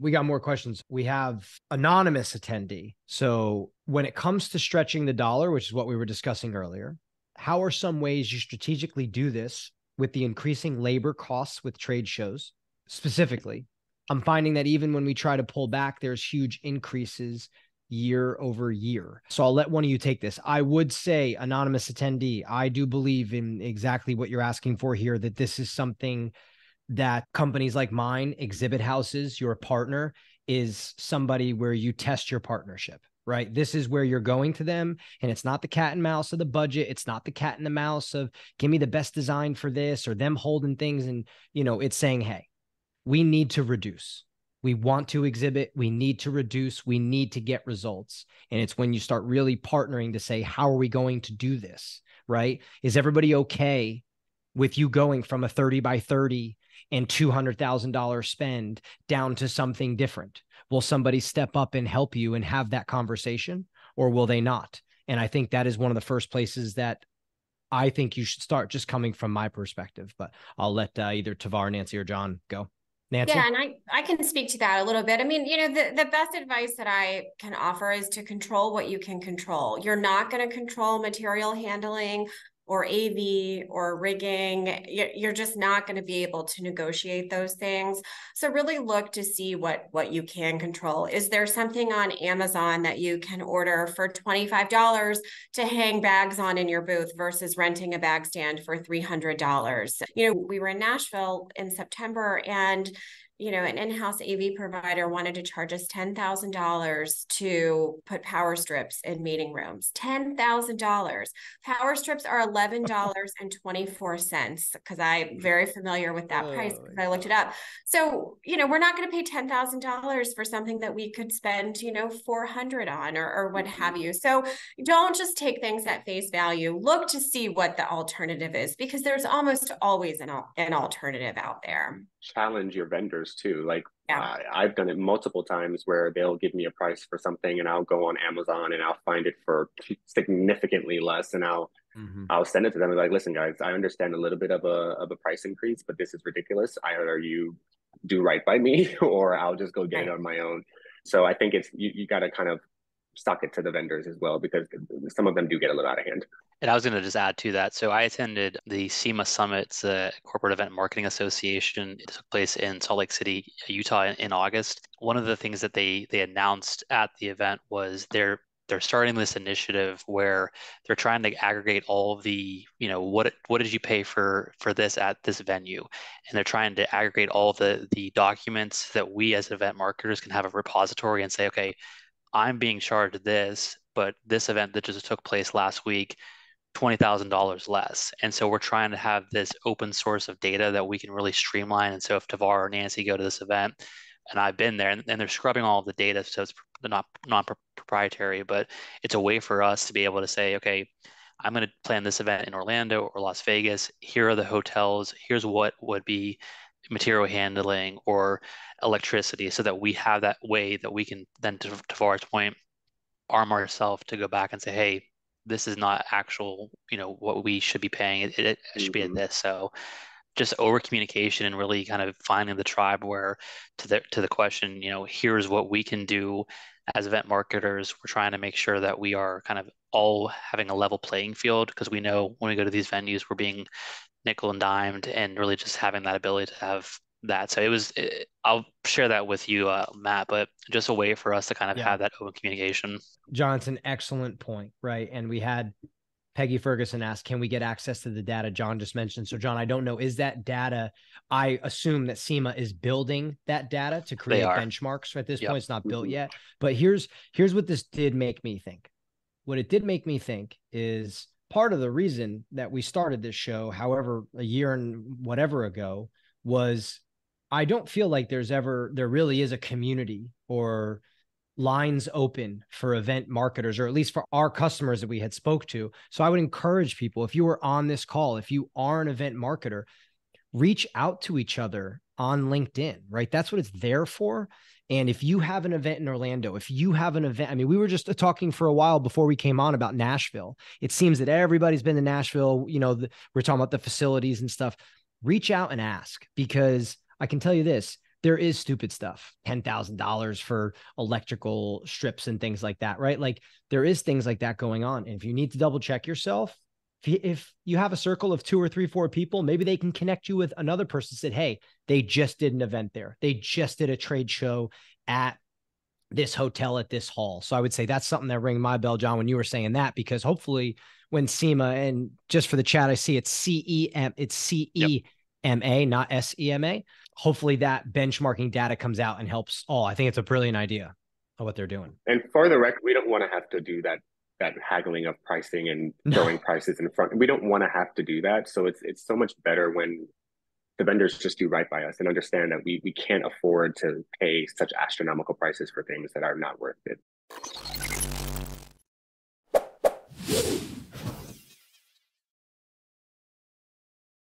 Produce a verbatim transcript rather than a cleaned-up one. We got more questions. We have anonymous attendee. So when it comes to stretching the dollar, which is what we were discussing earlier, how are some ways you strategically do this with the increasing labor costs with trade shows? Specifically, I'm finding that even when we try to pull back, there's huge increases year over year. So I'll let one of you take this. I would say, anonymous attendee, I do believe in exactly what you're asking for here, that this is something that companies like mine, exhibit houses, your partner is somebody where you test your partnership, right? This is where you're going to them. And it's not the cat and mouse of the budget. It's not the cat and the mouse of give me the best design for this or them holding things. And, you know, it's saying, hey, we need to reduce. We want to exhibit. We need to reduce. We need to get results. And it's when you start really partnering to say, how are we going to do this, right? Is everybody okay with you going from a thirty by thirty and two hundred thousand dollars spend down to something different? Will somebody step up and help you and have that conversation, or will they not? And I think that is one of the first places that I think you should start, just coming from my perspective. But I'll let uh, either Tavar, Nancy, or John go. Nancy? Yeah, and I, I can speak to that a little bit. I mean, you know, the, the best advice that I can offer is to control what you can control. You're not going to control material handling or A V or rigging. You're just not going to be able to negotiate those things. So really look to see what, what you can control. Is there something on Amazon that you can order for twenty-five dollars to hang bags on in your booth versus renting a bag stand for three hundred dollars? You know, we were in Nashville in September, and you know, an in-house A V provider wanted to charge us ten thousand dollars to put power strips in meeting rooms. ten thousand dollars. Power strips are eleven dollars and twenty-four cents, because I'm very familiar with that oh, price because I looked it up. So, you know, we're not going to pay ten thousand dollars for something that we could spend, you know, four hundred dollars on, or, or what have you. So don't just take things at face value. Look to see what the alternative is, because there's almost always an, an alternative out there. Challenge your vendors too. Like yeah. uh, I've done it multiple times where they'll give me a price for something, and I'll go on Amazon and I'll find it for significantly less, and I'll mm-hmm. I'll send it to them and be like, listen, guys, I understand a little bit of a of a price increase, but this is ridiculous. Either you do right by me, or I'll just go get right. it on my own. So I think it's you, you got to kind of stock it to the vendors as well, because some of them do get a little out of hand. And I was going to just add to that. So I attended the C E M A Summit, the Corporate Event Marketing Association. It took place in Salt Lake City, Utah in August. One of the things that they they announced at the event was their they're starting this initiative where they're trying to aggregate all the, you know, what what did you pay for for this at this venue? And they're trying to aggregate all the the documents that we as event marketers can have a repository and say, okay, I'm being charged this, but this event that just took place last week, twenty thousand dollars less. And so we're trying to have this open source of data that we can really streamline. And so if Tavar or Nancy go to this event, and I've been there, and, and they're scrubbing all of the data, so it's not non-proprietary, but it's a way for us to be able to say, okay, I'm going to plan this event in Orlando or Las Vegas. Here are the hotels. Here's what would be material handling or electricity, so that we have that way that we can then, to Tavar's point, arm ourselves to go back and say, hey, this is not actual, you know, what we should be paying. It, it should be at this. So just over communication and really kind of finding the tribe where to the, to the question, you know, here's what we can do as event marketers. We're trying to make sure that we are kind of all having a level playing field, because we know when we go to these venues, we're being nickel and dimed, and really just having that ability to have that. So it was, it, I'll share that with you, uh, Matt, but just a way for us to kind of yeah. have that open communication. John's an excellent point, right? And we had Peggy Ferguson ask, can we get access to the data John just mentioned? So John, I don't know, is that data, I assume that C E M A is building that data to create benchmarks at this yep. point. It's not built yet, but here's, here's what this did make me think. What it did make me think is, part of the reason that we started this show, however, a year and whatever ago, was I don't feel like there's ever, there really is a community or lines open for event marketers, or at least for our customers that we had spoke to. So I would encourage people, if you were on this call, if you are an event marketer, reach out to each other on LinkedIn, right? That's what it's there for. And if you have an event in Orlando, if you have an event, I mean, we were just talking for a while before we came on about Nashville. It seems that everybody's been to Nashville. You know, the, we're talking about the facilities and stuff. Reach out and ask, because I can tell you this, there is stupid stuff, ten thousand dollars for electrical strips and things like that, right? Like there is things like that going on. And if you need to double check yourself, if you have a circle of two or three, four people, maybe they can connect you with another person, said, hey, they just did an event there. They just did a trade show at this hotel at this hall. So I would say that's something that rang my bell, John, when you were saying that, because hopefully when SEMA, and just for the chat, I see it's C E M A, it's C E M A, not S E M A. Hopefully that benchmarking data comes out and helps all. I think it's a brilliant idea of what they're doing. And for the record, we don't want to have to do that that haggling of pricing and throwing prices in front. We don't want to have to do that. So it's it's so much better when the vendors just do right by us and understand that we we can't afford to pay such astronomical prices for things that are not worth it.